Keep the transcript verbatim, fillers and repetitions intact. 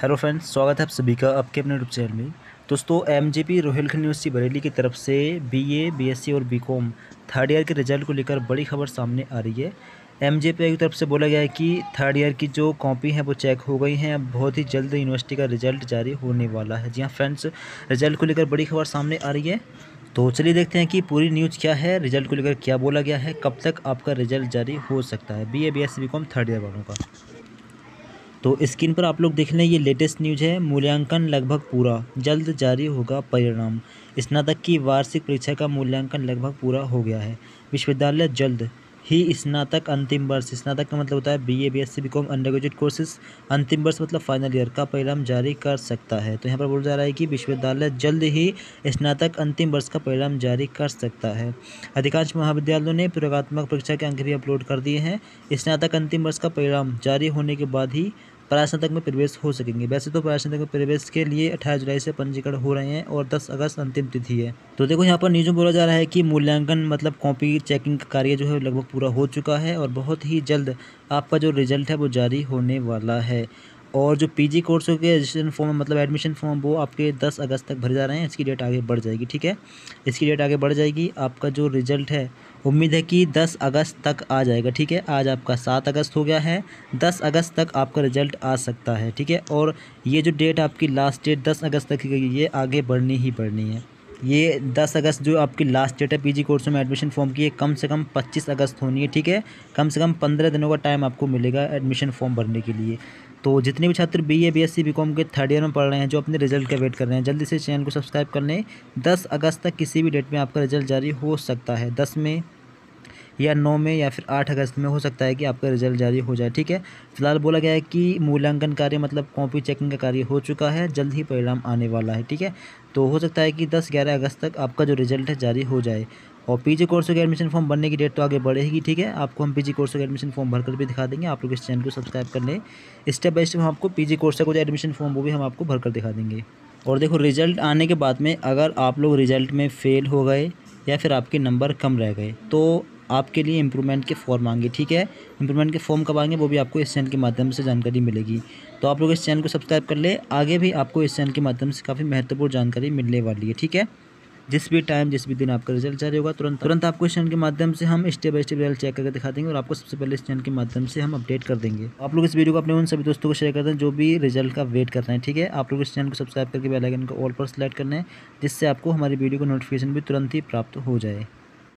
Hello friends, स्वागत है आप सभी का आपके अपने यूट्यूब चैनल में। दोस्तों, M J P Rohilkhand university Bareilly की तरफ से बीए, बीएससी और बीकॉम थर्ड ईयर के रिजल्ट को लेकर बड़ी खबर सामने आ रही है। एम जे पी की तरफ से बोला गया है कि थर्ड ईयर की जो कॉपी है वो चेक हो गई हैं। अब बहुत ही जल्द यूनिवर्सिटी का रिजल्ट जारी होने वाला है। जी हाँ फ्रेंड्स, रिजल्ट को लेकर बड़ी खबर सामने आ रही है। तो चलिए देखते हैं कि पूरी न्यूज़ क्या है, रिजल्ट को लेकर क्या बोला गया है, कब तक आपका रिजल्ट जारी हो सकता है BA, BSc, BCom third year वालों का। तो स्क्रीन पर आप लोग देख लें, ये लेटेस्ट न्यूज़ है। मूल्यांकन लगभग पूरा, जल्द जारी होगा परिणाम। स्नातक की वार्षिक परीक्षा का मूल्यांकन लगभग पूरा हो गया है। विश्वविद्यालय जल्द ही स्नातक अंतिम वर्ष, स्नातक का मतलब होता है BA, BSc, BCom undergraduate courses, अंतिम वर्ष मतलब फाइनल ईयर का परिणाम जारी कर सकता है। तो यहाँ पर बोला जा रहा है कि विश्वविद्यालय जल्द ही स्नातक अंतिम वर्ष का परिणाम जारी कर सकता है। अधिकांश महाविद्यालयों ने प्रयोगात्मक परीक्षा के अंक भी अपलोड कर दिए हैं। स्नातक अंतिम वर्ष का परिणाम जारी होने के बाद ही परास्नातक में प्रवेश हो सकेंगे। वैसे तो परास्नातक में प्रवेश के लिए अठारह जुलाई से पंजीकरण हो रहे हैं और दस अगस्त अंतिम तिथि है। तो देखो, यहाँ पर न्यूज़ में बोला जा रहा है कि मूल्यांकन मतलब कॉपी चेकिंग का कार्य जो है लगभग पूरा हो चुका है और बहुत ही जल्द आपका जो रिजल्ट है वो जारी होने वाला है। और जो पीजी कोर्सों के रजिस्ट्रेशन फॉर्म मतलब एडमिशन फॉर्म वो आपके दस अगस्त तक भरे जा रहे हैं। इसकी डेट आगे बढ़ जाएगी, ठीक है, इसकी डेट आगे बढ़ जाएगी। आपका जो रिज़ल्ट है उम्मीद है कि दस अगस्त तक आ जाएगा, ठीक है। आज आपका सात अगस्त हो गया है, दस अगस्त तक आपका रिज़ल्ट आ सकता है, ठीक है। और ये जो डेट आपकी लास्ट डेट दस अगस्त तक की गई, ये आगे बढ़नी ही बढ़नी है। ये दस अगस्त जो आपकी लास्ट डेट है पीजी कोर्सों में एडमिशन फॉर्म की, ये कम से कम पच्चीस अगस्त होनी है, ठीक है। कम से कम पंद्रह दिनों का टाइम आपको मिलेगा एडमिशन फॉर्म भरने के लिए। तो जितने भी छात्र बीए, बीएससी, बीकॉम के थर्ड ईयर में पढ़ रहे हैं जो अपने रिजल्ट का वेट कर रहे हैं, जल्दी से चैनल को सब्सक्राइब कर लें। दस अगस्त तक किसी भी डेट में आपका रिजल्ट जारी हो सकता है। दस में या नौ में या फिर आठ अगस्त में हो सकता है कि आपका रिजल्ट जारी हो जाए, ठीक है। फिलहाल बोला गया है कि मूल्यांकन कार्य मतलब कॉपी चेकिंग का कार्य हो चुका है, जल्द ही परिणाम आने वाला है, ठीक है। तो हो सकता है कि दस ग्यारह अगस्त तक आपका जो रिजल्ट है जारी हो जाए। और पीजी कोर्सों के एडमिशन फॉर्म भरने की डेट तो आगे बढ़ेगी, ठीक है। आपको हम पीजी कोर्सों के एडमिशन फॉर्म भरकर भी दिखा देंगे। आप लोग इस चैनल को सब्सक्राइब कर लें। स्टेप बाय स्टेप हम आपको पीजी कोर्सों का जो एडमिशन फॉर्म वो भी हम आपको भरकर दिखा देंगे। और देखो, रिजल्ट आने के बाद में अगर आप लोग रिजल्ट में फेल हो गए या फिर आपके नंबर कम रह गए तो आपके लिए इम्प्रूवमेंट के फॉर्म आएंगे, ठीक है। इम्प्रूवमेंट के फॉर्म कब आएंगे वो भी आपको इस चैनल के माध्यम से जानकारी मिलेगी। तो आप लोग इस चैनल को सब्सक्राइब कर लें। आगे भी आपको इस चैनल के माध्यम से काफ़ी महत्वपूर्ण जानकारी मिलने वाली है, ठीक है। जिस भी टाइम, जिस भी दिन आपका रिजल्ट जारी होगा, तुरंत तुरंत आपको इस चैनल के माध्यम से हम step by step result check करके दिखा देंगे और आपको सबसे पहले इस चैनल के माध्यम से हम अपडेट कर देंगे। आप लोग इस वीडियो को अपने उन सभी दोस्तों को शेयर कर दें जो भी रिजल्ट का वेट कर रहे हैं, ठीक है। आप लोग इस चैनल को सब्सक्राइब करके बेल आइकन को ऑल पर सेलेक्ट करना है, जिससे आपको हमारी वीडियो का नोटिफिकेशन भी तुरंत ही प्राप्त हो जाए।